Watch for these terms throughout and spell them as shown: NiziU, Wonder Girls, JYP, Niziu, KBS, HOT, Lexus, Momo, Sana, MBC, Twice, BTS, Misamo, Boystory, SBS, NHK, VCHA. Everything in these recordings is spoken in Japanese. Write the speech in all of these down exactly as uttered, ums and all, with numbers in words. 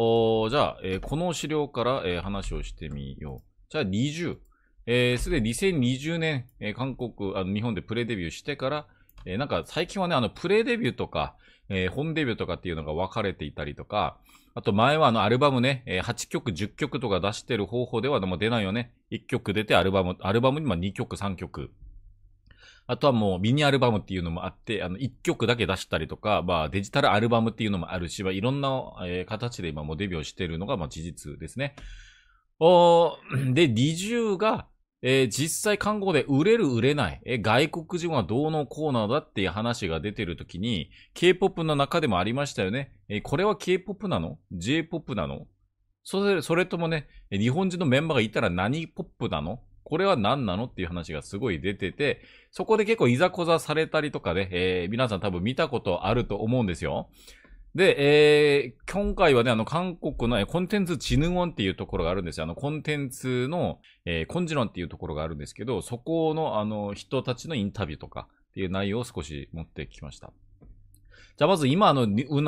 おじゃあ、えー、この資料から、えー、話をしてみよう。じゃあにじゅう。えー、すでににせんにじゅうねん、えー、韓国、あの日本でプレデビューしてから、えー、なんか最近はね、あの、プレデビューとか、えー、本デビューとかっていうのが分かれていたりとか、あと前はあの、アルバムね、えー、はちきょく、じゅっきょくとか出してる方法ではでも出ないよね。いっきょく出てアルバム、アルバムにまあにきょく、さんきょく。あとはもうミニアルバムっていうのもあって、あの、いっきょくだけ出したりとか、まあデジタルアルバムっていうのもあるし、まあいろんな、えー、形で今もうデビューをしているのがまあ事実ですね。おー、で、ニジュウが、えー、実際韓国で売れる売れない、えー、外国人はどうのこうなのだっていう話が出てるときに、ケーポップ の中でもありましたよね。えー、これは ケーポップ なの？ ジェイポップ なの？それ、それともね、日本人のメンバーがいたら何ポップなの？これは何なのっていう話がすごい出てて、そこで結構いざこざされたりとかで、ね、えー、皆さん多分見たことあると思うんですよ。で、えー、今回はね、あの、韓国のコンテンツ知能音っていうところがあるんですよ。あの、コンテンツの、えー、コンジロンっていうところがあるんですけど、そこのあの、人たちのインタビューとかっていう内容を少し持ってきました。じゃあまず今あの、あ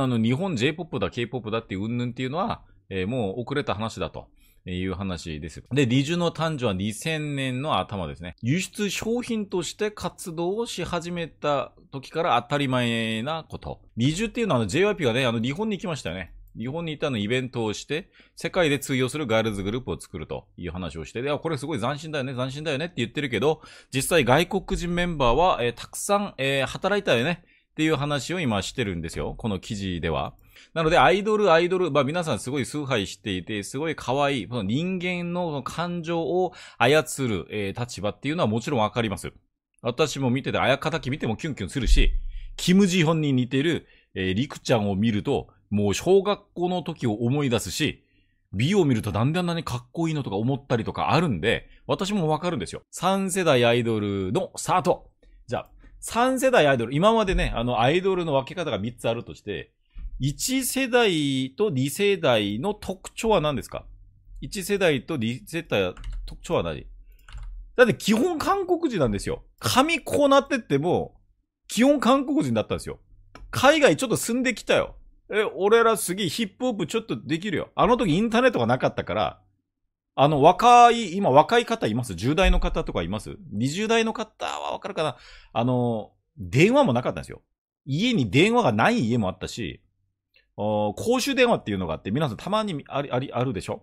の日本 ジェイポップ だ、ケーポップ だっていう云々っていうのは、えー、もう遅れた話だと。いう話です。で、ニジュウの誕生はにせんねんの頭ですね。輸出商品として活動をし始めた時から当たり前なこと。ニジュウっていうのはあの ジェイワイピー がね、あの日本に行きましたよね。日本にいたのイベントをして、世界で通用するガールズグループを作るという話をして、で、これすごい斬新だよね、斬新だよねって言ってるけど、実際外国人メンバーは、えー、たくさん、えー、働いたよねっていう話を今してるんですよ。この記事では。なので、アイドル、アイドル、まあ皆さんすごい崇拝していて、すごい可愛い、この人間の感情を操る、えー、立場っていうのはもちろんわかります。私も見てて、あやかたき見てもキュンキュンするし、キムジホンに似てる、えー、リクちゃんを見ると、もう小学校の時を思い出すし、美を見るとなんであんなにかっこいいのとか思ったりとかあるんで、私もわかるんですよ。さんせだいアイドルのスタート。じゃあ、さんせだいアイドル、今までね、あのアイドルの分け方がみっつあるとして、いちせだいとにせだいの特徴は何ですか？ いち 世代とに世代の特徴は何？だって基本韓国人なんですよ。髪こうなってっても、基本韓国人だったんですよ。海外ちょっと住んできたよ。え、俺らすげえヒップホップちょっとできるよ。あの時インターネットがなかったから、あの若い、今若い方います？じゅうだいの方とかいます？にじゅうだいの方はわかるかな？あの、電話もなかったんですよ。家に電話がない家もあったし、公衆電話っていうのがあって、皆さんたまにあり、あり、あるでしょ？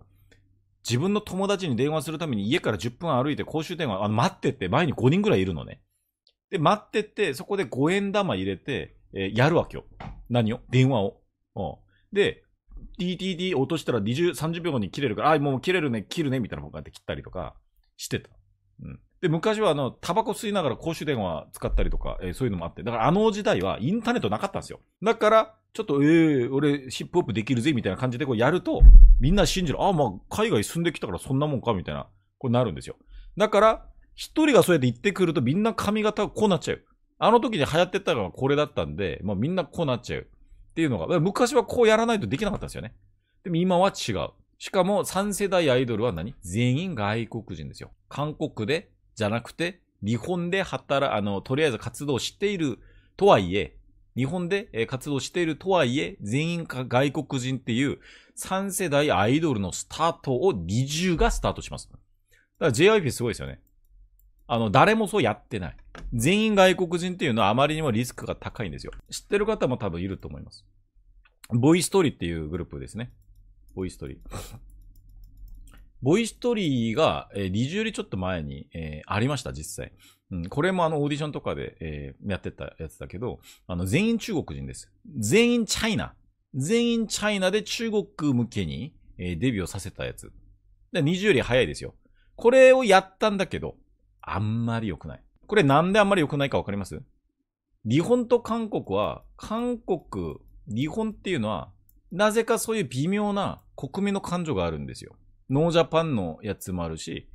自分の友達に電話するために家からじゅっぷん歩いて公衆電話、あの、待ってって、前にごにんぐらいいるのね。で、待ってって、そこでごえんだま入れて、えー、やるわけよ。何を？電話を。うん。で、ディーディーディー 落としたらにじゅう、さんじゅうびょうごに切れるから、あ、もう切れるね、切るね、みたいな方向で切ったりとかしてた。うん。で、昔はあの、タバコ吸いながら公衆電話使ったりとか、えー、そういうのもあって、だからあの時代はインターネットなかったんですよ。だから、ちょっと、えー、俺、ヒップホップできるぜ、みたいな感じでこうやると、みんな信じる。ああ、まあ、海外住んできたからそんなもんか、みたいな、こうなるんですよ。だから、一人がそうやって言ってくると、みんな髪型がこうなっちゃう。あの時に流行ってたのがこれだったんで、まあみんなこうなっちゃう。っていうのが、昔はこうやらないとできなかったんですよね。でも今は違う。しかも、さんせだいアイドルは何？全員外国人ですよ。韓国で、じゃなくて、日本で働、あの、とりあえず活動しているとはいえ、日本で活動しているとはいえ、全員が外国人っていうさんせだいアイドルのスタートをニジュウがスタートします。だから ジェイワイピー すごいですよね。あの、誰もそうやってない。全員外国人っていうのはあまりにもリスクが高いんですよ。知ってる方も多分いると思います。ボイストリーっていうグループですね。ボイストリー。ボイストリーが、えー、ニジュウよりちょっと前に、えー、ありました、実際。うん、これもあの、オーディションとかで、えー、やってたやつだけど、あの、全員中国人です。全員チャイナ。全員チャイナで中国向けに、えー、デビューをさせたやつ。で、ニジュウより早いですよ。これをやったんだけど、あんまり良くない。これなんであんまり良くないかわかります？日本と韓国は、韓国、日本っていうのは、なぜかそういう微妙な国民の感情があるんですよ。ノージャパンのやつもあるし、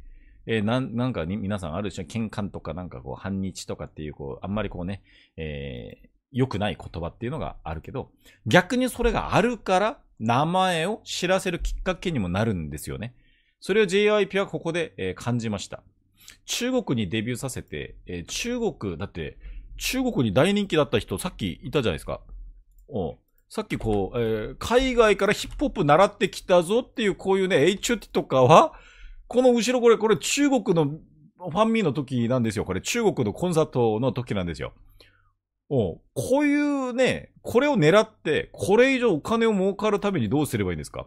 えー、なん、なんかに皆さんあるでしょ？喧嘩とかなんかこう、反日とかっていう、こう、あんまりこうね、えー、良くない言葉っていうのがあるけど、逆にそれがあるから、名前を知らせるきっかけにもなるんですよね。それを ジェイワイピー はここで、えー、感じました。中国にデビューさせて、えー、中国、だって、中国に大人気だった人、さっきいたじゃないですか。おう。さっきこう、えー、海外からヒップホップ習ってきたぞっていう、こういうね、エイチオーティー とかは、この後ろこれ、これ中国のファンミーの時なんですよ。これ中国のコンサートの時なんですよ。おう、こういうね、これを狙って、これ以上お金を儲かるためにどうすればいいんですか？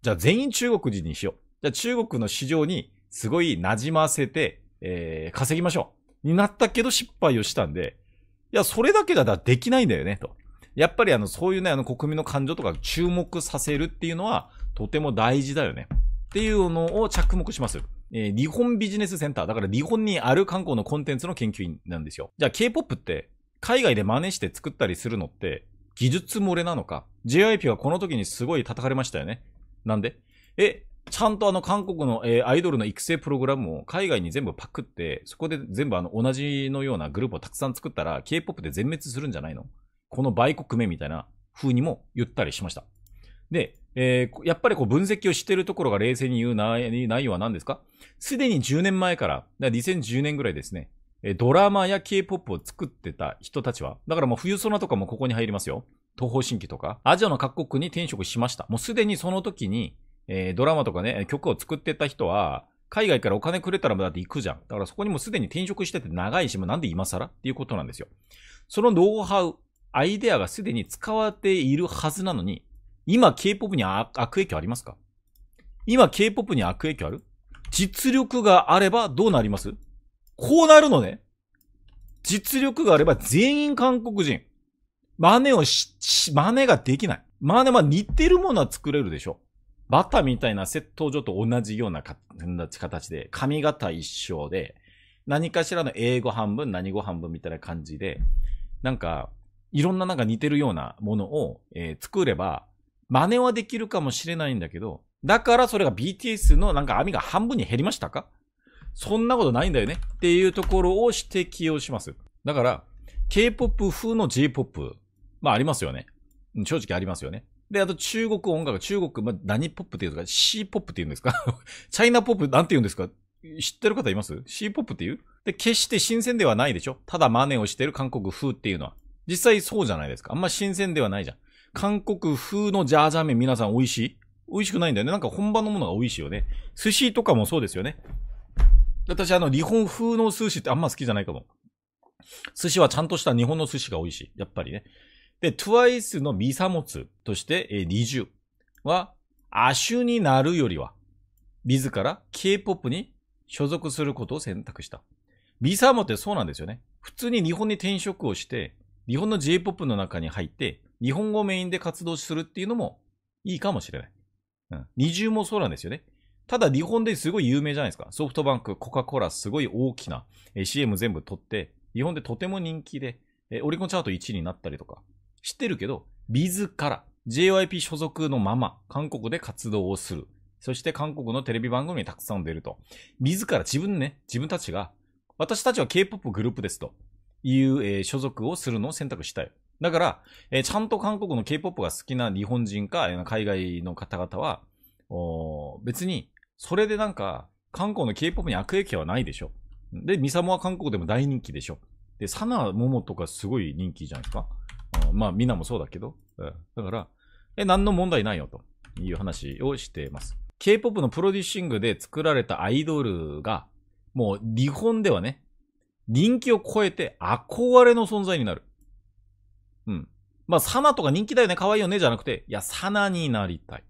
じゃあ全員中国人にしよう。じゃあ中国の市場にすごい馴染ませて、えー、稼ぎましょう。になったけど失敗をしたんで、いや、それだけじゃできないんだよね、と。やっぱりあの、そういうね、あの、国民の感情とか注目させるっていうのは、とても大事だよね。っていうのを着目します。えー、日本ビジネスセンター。だから日本にある観光のコンテンツの研究員なんですよ。じゃあ K-ポップ って、海外で真似して作ったりするのって、技術漏れなのか。ジェイワイピー はこの時にすごい叩かれましたよね。なんで？え、ちゃんとあの、韓国の、えー、アイドルの育成プログラムを海外に全部パクって、そこで全部あの、同じのようなグループをたくさん作ったら、K-ポップ で全滅するんじゃないの？この売国名みたいな風にも言ったりしました。で、えー、やっぱりこう分析をしているところが冷静に言う内容は何ですか？すでにじゅうねんまえから、だからにせんじゅうねんぐらいですね、ドラマや K-ポップ を作ってた人たちは、だからもう冬ソナとかもここに入りますよ。東方神起とか、アジアの各国に転職しました。もうすでにその時に、えー、ドラマとかね、曲を作ってた人は、海外からお金くれたらだって行くじゃん。だからそこにもすでに転職してて長いし、もうなんで今更っていうことなんですよ。そのノウハウ、アイデアがすでに使われているはずなのに、今 K-ポップ に悪影響ありますか？今 K-ポップ に悪影響ある？実力があればどうなります？こうなるのね。実力があれば全員韓国人。真似をし、し真似ができない。真似は似てるものは作れるでしょ。バタみたいな窃盗所と同じような形で、髪型一緒で、何かしらの英語半分、何語半分みたいな感じで、なんか、いろんななんか似てるようなものを、えー、作れば、真似はできるかもしれないんだけど、だからそれが ビーティーエス のなんか網が半分に減りましたか？そんなことないんだよねっていうところを指摘をします。だから、K-ポップ 風の J-ポップ。まあありますよね。正直ありますよね。で、あと中国音楽、中国、まあ何ポップっていうんですか？ C-ポップ って言うんですか？チャイナポップなんて言うんですか？知ってる方います？ C-ポップ って言う？で、決して新鮮ではないでしょ？ただ真似をしてる韓国風っていうのは。実際そうじゃないですか。あんま新鮮ではないじゃん。韓国風のジャージャー麺皆さん美味しい？美味しくないんだよね。なんか本場のものが美味しいよね。寿司とかもそうですよね。私あの日本風の寿司ってあんま好きじゃないかも。寿司はちゃんとした日本の寿司が美味しい。やっぱりね。で、トゥワイス のミサモツとして、えー、Niziu は、亜種になるよりは、自ら K-ポップ に所属することを選択した。ミサモってそうなんですよね。普通に日本に転職をして、日本の J-ポップ の中に入って、日本語メインで活動するっていうのもいいかもしれない。うん。Niziuもそうなんですよね。ただ日本ですごい有名じゃないですか。ソフトバンク、コカ・コーラ、すごい大きな シーエム 全部撮って、日本でとても人気で、オリコンチャートいちいになったりとか、知ってるけど、自ら ジェイワイピー 所属のまま、韓国で活動をする。そして韓国のテレビ番組にたくさん出ると。自ら自分ね、自分たちが、私たちは K-ポップ グループですと。いう、えー、所属をするのを選択したい。だから、えー、ちゃんと韓国の K-ポップ が好きな日本人か、えー、海外の方々は、お別に、それでなんか、韓国の K-ポップ に悪影響はないでしょ。で、ミサモは韓国でも大人気でしょ。で、サナモモとかすごい人気じゃないですか。まあ、みんなもそうだけど。だから、え、何の問題ないよ、という話をしています。K-ポップ のプロデューシングで作られたアイドルが、もう、日本ではね、人気を超えて憧れの存在になる。うん。まあ、サナとか人気だよね、可愛いよね、じゃなくて、いや、サナになりたい。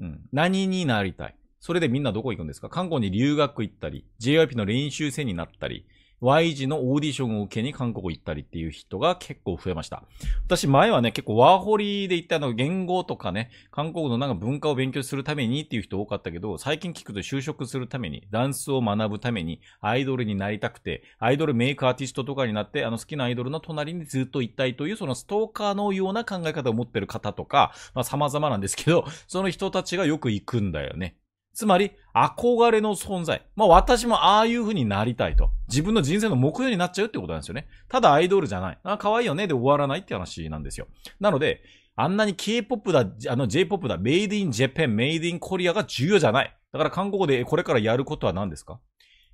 うん。何になりたい。それでみんなどこ行くんですか？韓国に留学行ったり、ジェイワイピー の練習生になったり、Y 字のオーディションを受けに韓国行ったりっていう人が結構増えました。私前はね、結構ワーホリで行ったの言語とかね、韓国のなんか文化を勉強するためにっていう人多かったけど、最近聞くと就職するために、ダンスを学ぶために、アイドルになりたくて、アイドルメイクアーティストとかになって、あの好きなアイドルの隣にずっといたいという、そのストーカーのような考え方を持ってる方とか、まあ様々なんですけど、その人たちがよく行くんだよね。つまり、憧れの存在。まあ私もああいう風になりたいと。自分の人生の目標になっちゃうってことなんですよね。ただアイドルじゃない。あ、可愛いよねで終わらないって話なんですよ。なので、あんなに K-ポップ だ、あの J-ポップ だ、メイドインジャパン、メイドインコリアが重要じゃない。だから韓国でこれからやることは何ですか？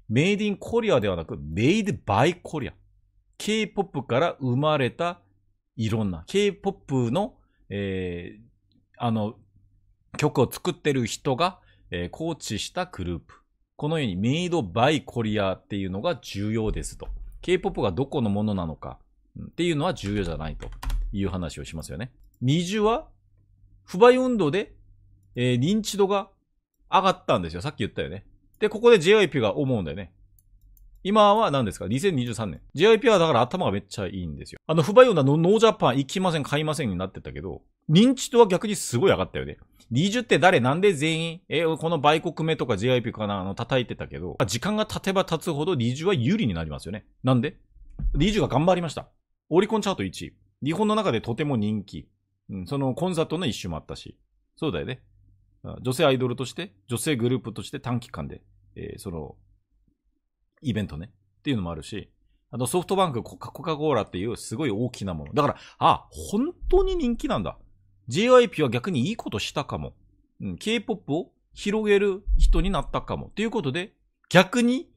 メイドインコリアではなく、メイドバイコリア。K-ポップ から生まれたいろんな、K-ポップ のえー、あの曲を作ってる人が、えー、コーチしたグループ、このようにメイドバイコリアっていうのが重要ですと。 K-ポップ がどこのものなのかっていうのは重要じゃないという話をしますよね。ニズユは不買運動で、えー、認知度が上がったんですよ。さっき言ったよね。で、ここで ジェイワイピー が思うんだよね。今は何ですか ?にせんにじゅうさんねん。ジェイワイピー はだから頭がめっちゃいいんですよ。あの、不買運動はノージャパン行きません、買いませんになってたけど、認知度は逆にすごい上がったよね。ニズユって誰なんで全員、えー、この売国目とか ジェイワイピー かな、あの、叩いてたけど、時間が経てば経つほどニズユは有利になりますよね。なんで？ニズユが頑張りました。オリコンチャートいちい。日本の中でとても人気。うん、そのコンサートの一種もあったし。そうだよね。女性アイドルとして、女性グループとして短期間で、えー、その、イベントね。っていうのもあるし、あとソフトバンク、コカ・コカ・コーラっていうすごい大きなもの。だから、あ、本当に人気なんだ。ジェイワイピー は逆にいいことしたかも。うん、K-ポップ を広げる人になったかも。ということで、逆に、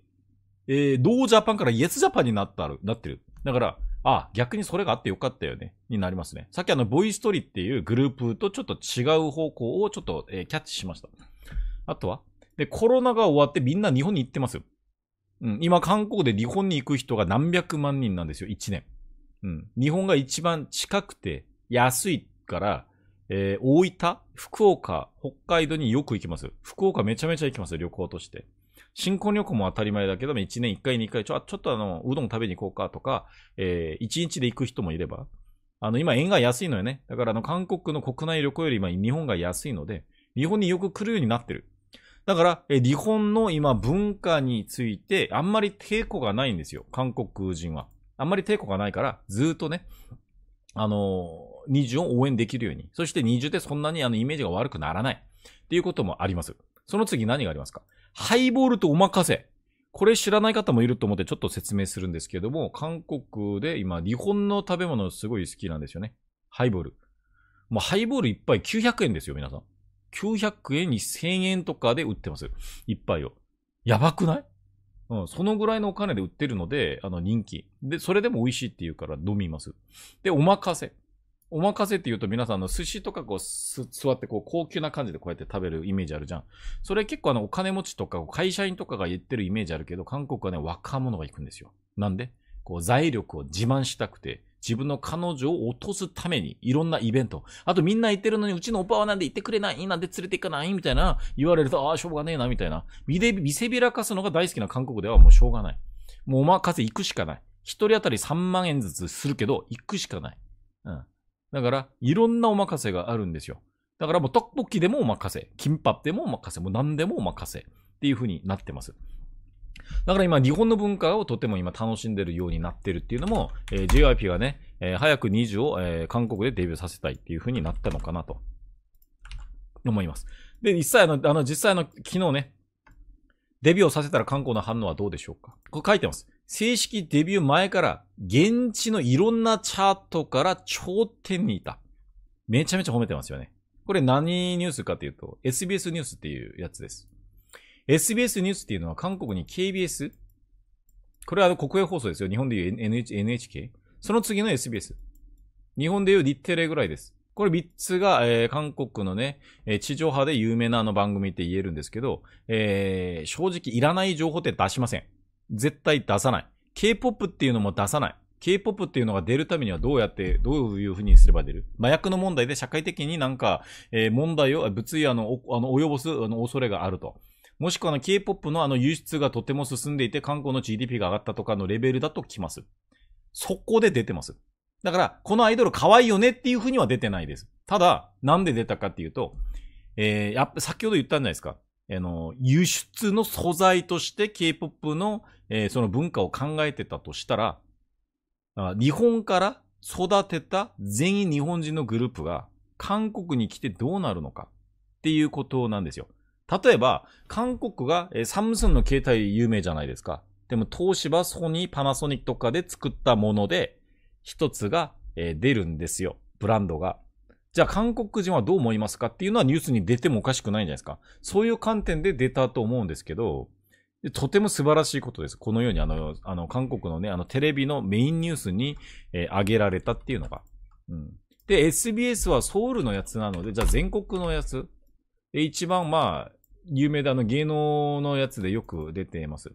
えー、ノージャパンからイエスジャパンになったる、なってる。だから、あ、逆にそれがあってよかったよね。になりますね。さっきあの、ボイストリっていうグループとちょっと違う方向をちょっと、えー、キャッチしました。あとはで、コロナが終わってみんな日本に行ってますよ。うん、今、韓国で日本に行く人が何百万人なんですよ、いちねん。うん。日本が一番近くて安いから、えー、大分、福岡、北海道によく行きます。福岡めちゃめちゃ行きます、旅行として。新婚旅行も当たり前だけども、いちねんいっかいにいっかいちょ、ちょっとあの、うどん食べに行こうかとか、えー、いちにちで行く人もいれば、あの、今円が安いのよね。だからあの、韓国の国内旅行より今日本が安いので、日本によく来るようになってる。だから、え、日本の今文化についてあんまり抵抗がないんですよ。韓国人は。あんまり抵抗がないから、ずっとね、あのー、ニズユを応援できるように。そしてニズユってそんなにあのイメージが悪くならない。っていうこともあります。その次何がありますか？ハイボールとお任せ。これ知らない方もいると思ってちょっと説明するんですけども、韓国で今日本の食べ物すごい好きなんですよね。ハイボール。もうハイボール一杯きゅうひゃくえんですよ、皆さん。きゅうひゃくえんにせんえんとかで売ってます。一杯を。やばくない？うん。そのぐらいのお金で売ってるので、あの人気。で、それでも美味しいって言うから飲みます。で、お任せ。お任せって言うと皆さんあの寿司とかこうす座ってこう高級な感じでこうやって食べるイメージあるじゃん。それ結構あのお金持ちとか会社員とかが言ってるイメージあるけど、韓国はね、若者が行くんですよ。なんでこう財力を自慢したくて、自分の彼女を落とすためにいろんなイベント。あとみんな行ってるのにうちのおばはなんで行ってくれない？なんで連れて行かない？みたいな言われると、ああしょうがねえなみたいな。見で、見せびらかすのが大好きな韓国ではもうしょうがない。もうお任せ行くしかない。一人当たりさんまんえんずつするけど、行くしかない。うん。だから、いろんなお任せがあるんですよ。だからもう、トッポッキでもお任せ、キンパでもお任せ、もう何でもお任せっていう風になってます。だから今、日本の文化をとても今楽しんでるようになってるっていうのも、えー、ジェイワイピー がね、えー、早くニズユを、えー、韓国でデビューさせたいっていう風になったのかなと、思います。で、実際の、あの、実際の昨日ね、デビューをさせたら韓国の反応はどうでしょうか？これ書いてます。正式デビュー前から現地のいろんなチャートから頂点にいた。めちゃめちゃ褒めてますよね。これ何ニュースかというと エスビーエス ニュースっていうやつです。エスビーエス ニュースっていうのは韓国に ケービーエス、 これはあの国営放送ですよ。日本でいう エヌエイチケー、 その次の エスビーエス、 日本でいう日テレぐらいです。これみっつが、えー、韓国のね、えー、地上波で有名なあの番組って言えるんですけど、えー、正直いらない情報って出しません。絶対出さない。K-ポップ っていうのも出さない。K-ポップ っていうのが出るためにはどうやって、どういう風にすれば出る？麻薬の問題で社会的になんか、えー、問題を、物理あの、あの、及ぼす、あの、恐れがあると。もしくはあの、K-ポップ のあの、輸出がとても進んでいて、韓国の ジーディーピー が上がったとかのレベルだと来ます。そこで出てます。だから、このアイドル可愛いよねっていう風には出てないです。ただ、なんで出たかっていうと、えー、やっぱ、先ほど言ったんじゃないですか。あの、輸出の素材として K-ポップ の、えー、その文化を考えてたとしたら、あ、日本から育てた全員日本人のグループが韓国に来てどうなるのかっていうことなんですよ。例えば、韓国が、えー、サムスンの携帯有名じゃないですか。でも東芝、ソニー、パナソニックとかで作ったもので一つが、えー、出るんですよ。ブランドが。じゃあ韓国人はどう思いますかっていうのはニュースに出てもおかしくないんじゃないですか。そういう観点で出たと思うんですけど、とても素晴らしいことです。このようにあの、あの、韓国のね、あの、テレビのメインニュースに、えー、上げられたっていうのが。うん。で、エスビーエス はソウルのやつなので、じゃあ全国のやつ。で、一番まあ、有名であの芸能のやつでよく出ています。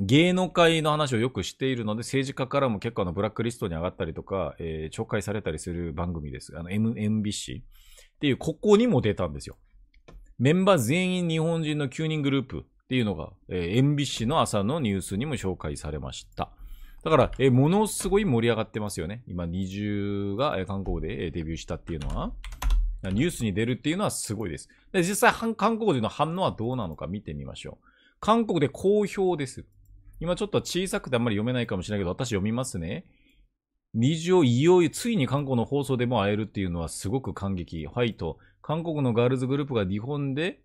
芸能界の話をよくしているので、政治家からも結構あのブラックリストに上がったりとか、えー、懲戒されたりする番組です。あの、M、エムビーシー っていう、ここにも出たんですよ。メンバー全員日本人のきゅうにんグループっていうのが、えー、エムビーシー の朝のニュースにも紹介されました。だから、えー、ものすごい盛り上がってますよね。今、ニジューが、えー、韓国で、えー、デビューしたっていうのは、ニュースに出るっていうのはすごいです。で、実際、韓国での反応はどうなのか見てみましょう。韓国で好評です。今ちょっと小さくてあんまり読めないかもしれないけど、私読みますね。ニジューをいよいよついに韓国の放送でも会えるっていうのはすごく感激。ファイト。韓国のガールズグループが日本で、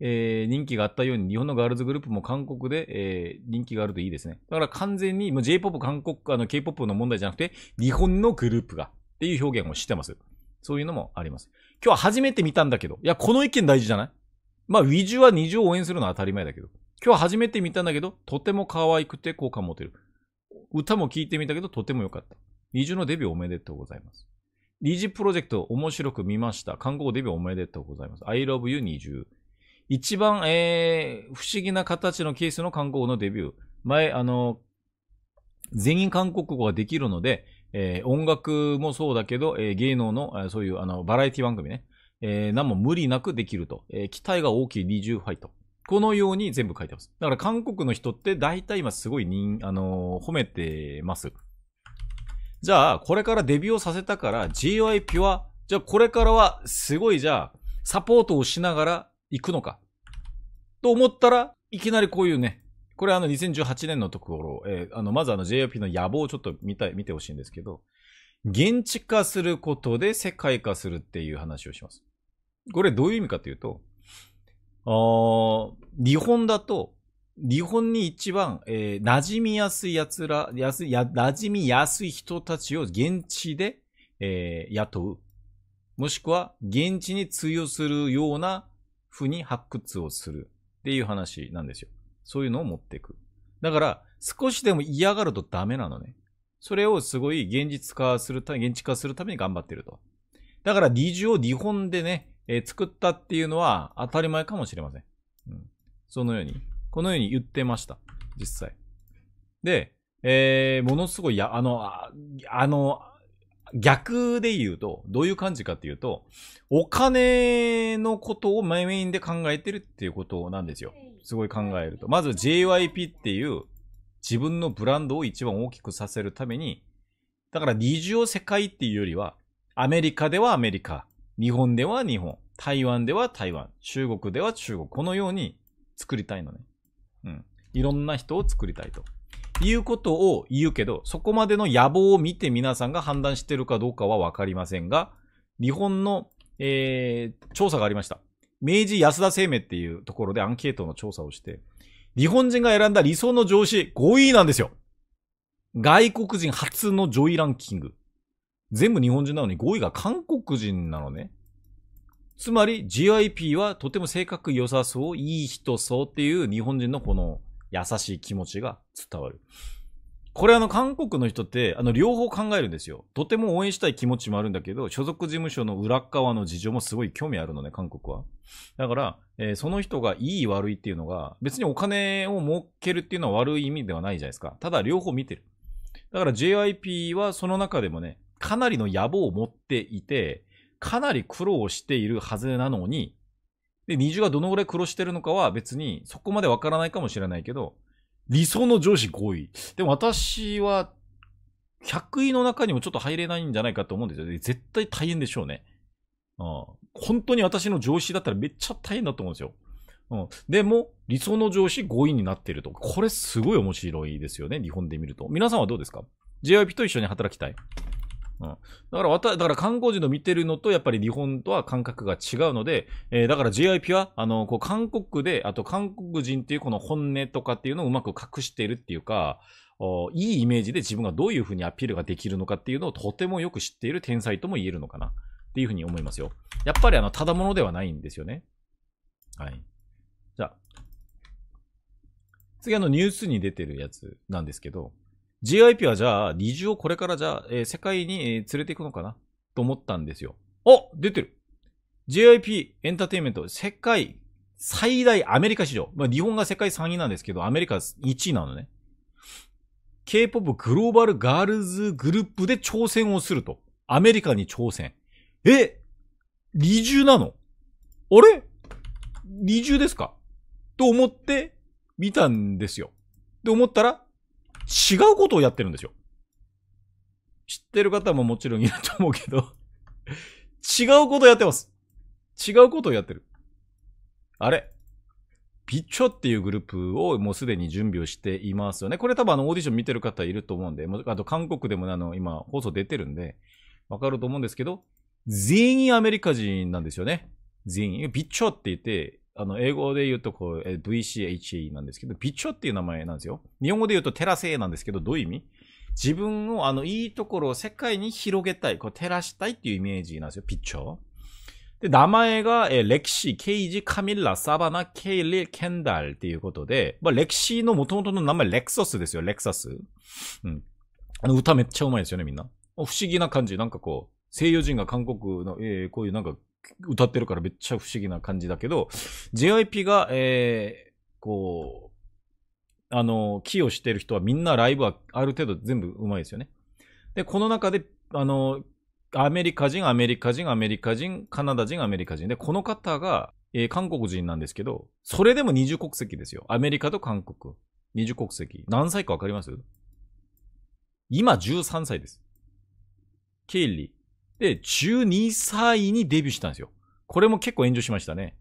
えー、人気があったように、日本のガールズグループも韓国で、えー、人気があるといいですね。だから完全に、もう ジェイポップ 韓国、あの ケーポップ の問題じゃなくて、日本のグループがっていう表現をしてます。そういうのもあります。今日は初めて見たんだけど、いや、この意見大事じゃない？まあ、ウィジューはニジューを応援するのは当たり前だけど、今日は初めて見たんだけど、とても可愛くて好感持てる。歌も聴いてみたけど、とても良かった。ニジューのデビューおめでとうございます。ニジュープロジェクト面白く見ました。韓国デビューおめでとうございます。I love you ニジュー。一番、えー、不思議な形のケースの韓国のデビュー。前、あの、全員韓国語ができるので、えー、音楽もそうだけど、えー、芸能の、そういう、あの、バラエティ番組ね。えー、何も無理なくできると。えー、期待が大きいニジューファイト。このように全部書いてます。だから韓国の人って大体今すごい人、あのー、褒めてます。じゃあ、これからデビューをさせたから ジェイワイピー は、じゃあこれからはすごいじゃあ、サポートをしながら行くのか。と思ったらいきなりこういうね、これあのにせんじゅうはちねんのところ、えー、あの、まずあの ジェイワイピー の野望をちょっと見たい、見てほしいんですけど、現地化することで世界化するっていう話をします。これどういう意味かというと、あ日本だと、日本に一番、えー、馴染みやすい奴ら、やすや、馴染みやすい人たちを現地で、えー、雇う。もしくは、現地に通用するような風に発掘をするっていう話なんですよ。そういうのを持っていく。だから、少しでも嫌がるとダメなのね。それをすごい現実化するため、現地化するために頑張ってると。だから、ニジューを日本でね、えー、作ったっていうのは当たり前かもしれません。うん、そのように、このように言ってました。実際。で、えー、ものすごい、や、あの、あの、逆で言うと、どういう感じかっていうと、お金のことをメインで考えてるっていうことなんですよ。すごい考えると。まず ジェイワイピー っていう自分のブランドを一番大きくさせるために、だからニジューを世界っていうよりは、アメリカではアメリカ。日本では日本、台湾では台湾、中国では中国、このように作りたいのね。うん。いろんな人を作りたいと。いうことを言うけど、そこまでの野望を見て皆さんが判断してるかどうかはわかりませんが、日本の、えー、調査がありました。明治安田生命っていうところでアンケートの調査をして、日本人が選んだ理想の上司ごいなんですよ。外国人初の上位ランキング。全部日本人なのにごいが韓国人なのね。つまり ジェイワイピー はとても性格良さそう、いい人そうっていう日本人のこの優しい気持ちが伝わる。これあの韓国の人ってあの両方考えるんですよ。とても応援したい気持ちもあるんだけど、所属事務所の裏側の事情もすごい興味あるのね、韓国は。だから、えー、その人がいい悪いっていうのが、別にお金を儲けるっていうのは悪い意味ではないじゃないですか。ただ両方見てる。だから ジェイワイピー はその中でもね、かなりの野望を持っていて、かなり苦労しているはずなのに、で、ニジューがどのぐらい苦労してるのかは別にそこまでわからないかもしれないけど、理想の上司ごい。でも私はひゃくいの中にもちょっと入れないんじゃないかと思うんですよ。絶対大変でしょうね。うん、本当に私の上司だったらめっちゃ大変だと思うんですよ。うん、でも、理想の上司ごいになってると。これすごい面白いですよね。日本で見ると。皆さんはどうですか ?ジェイワイピー と一緒に働きたい。うん、だから、わた、だから韓国人の見てるのと、やっぱり日本とは感覚が違うので、えー、だから ジェイワイピー は、あの、こう、韓国で、あと韓国人っていうこの本音とかっていうのをうまく隠しているっていうか、お、いいイメージで自分がどういうふうにアピールができるのかっていうのをとてもよく知っている天才とも言えるのかな、っていうふうに思いますよ。やっぱりあの、ただものではないんですよね。はい。じゃあ。次あの、ニュースに出てるやつなんですけど、ジェイワイピー はじゃあ、ニジューをこれからじゃあ、えー、世界に、えー、連れていくのかなと思ったんですよ。お、出てる。ジェイワイピー エンターテインメント、世界最大アメリカ市場。まあ、日本が世界さんいなんですけど、アメリカいちいなのね。K-ポップ グローバルガールズグループで挑戦をすると。アメリカに挑戦。え、二重なの？あれ？二重ですか？と思って見たんですよ。で思ったら、違うことをやってるんですよ。知ってる方ももちろんいると思うけど、違うことをやってます。違うことをやってる。あれ？ビチョっていうグループをもうすでに準備をしていますよね。これ多分あのオーディション見てる方いると思うんで、あと韓国でもあの今放送出てるんで、わかると思うんですけど、全員アメリカ人なんですよね。全員。ビチョって言って、あの英語で言うとこう ブイシーエイチエー なんですけど、ビチョっていう名前なんですよ。日本語で言うとテラセなんですけど、どういう意味？自分のあのいいところを世界に広げたい、こう照らしたいっていうイメージなんですよ、ビチョ。で、名前が、えー、歴史、ケイジ、カミラ、サバナ、ケイリ、ケンダルっていうことで、まあ、歴史の元々の名前、レクサスですよ、レクサス。うん。あの、歌めっちゃうまいですよね、みんな。不思議な感じ。なんかこう、西洋人が韓国の、えー、こういうなんか、歌ってるからめっちゃ不思議な感じだけど、ジェイワイピー が、えー、こう、あの、寄与してる人はみんなライブはある程度全部うまいですよね。で、この中で、あの、アメリカ人、アメリカ人、アメリカ人、カナダ人、アメリカ人で、この方が、えー、韓国人なんですけど、それでも二重国籍ですよ。アメリカと韓国。二重国籍。何歳かわかります？今じゅうさんさいです。ケイリー。で、じゅうにさいにデビューしたんですよ。これも結構炎上しましたね。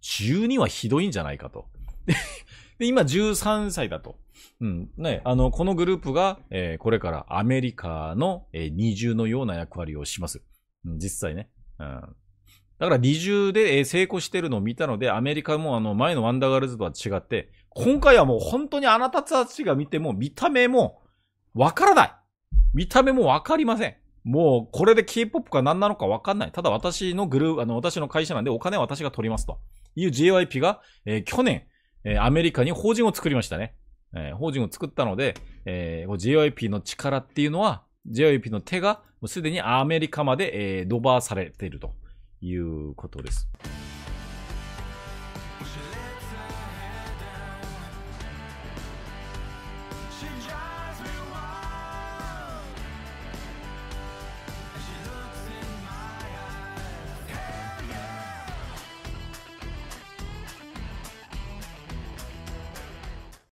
じゅうにはひどいんじゃないかと。で、で今じゅうさんさいだと。うん。ね、あの、このグループが、えー、これからアメリカの、えー、二重のような役割をします。うん、実際ね。うん。だから二重で、えー、成功してるのを見たので、アメリカもあの、前のワンダーガールズとは違って、今回はもう本当にあなたたちが見ても、見た目もわからない。見た目もわかりません。もう、これで K-ポップ か何なのかわかんない。ただ私のグループ、あの、私の会社なんでお金は私が取りますと。いう ジェイワイピー が、えー、去年、えー、アメリカに法人を作りましたね。えー、法人を作ったので、えー、ジェイワイピー の力っていうのは、ジェイワイピー の手がもうすでにアメリカまで、えー、ドバーされているということです。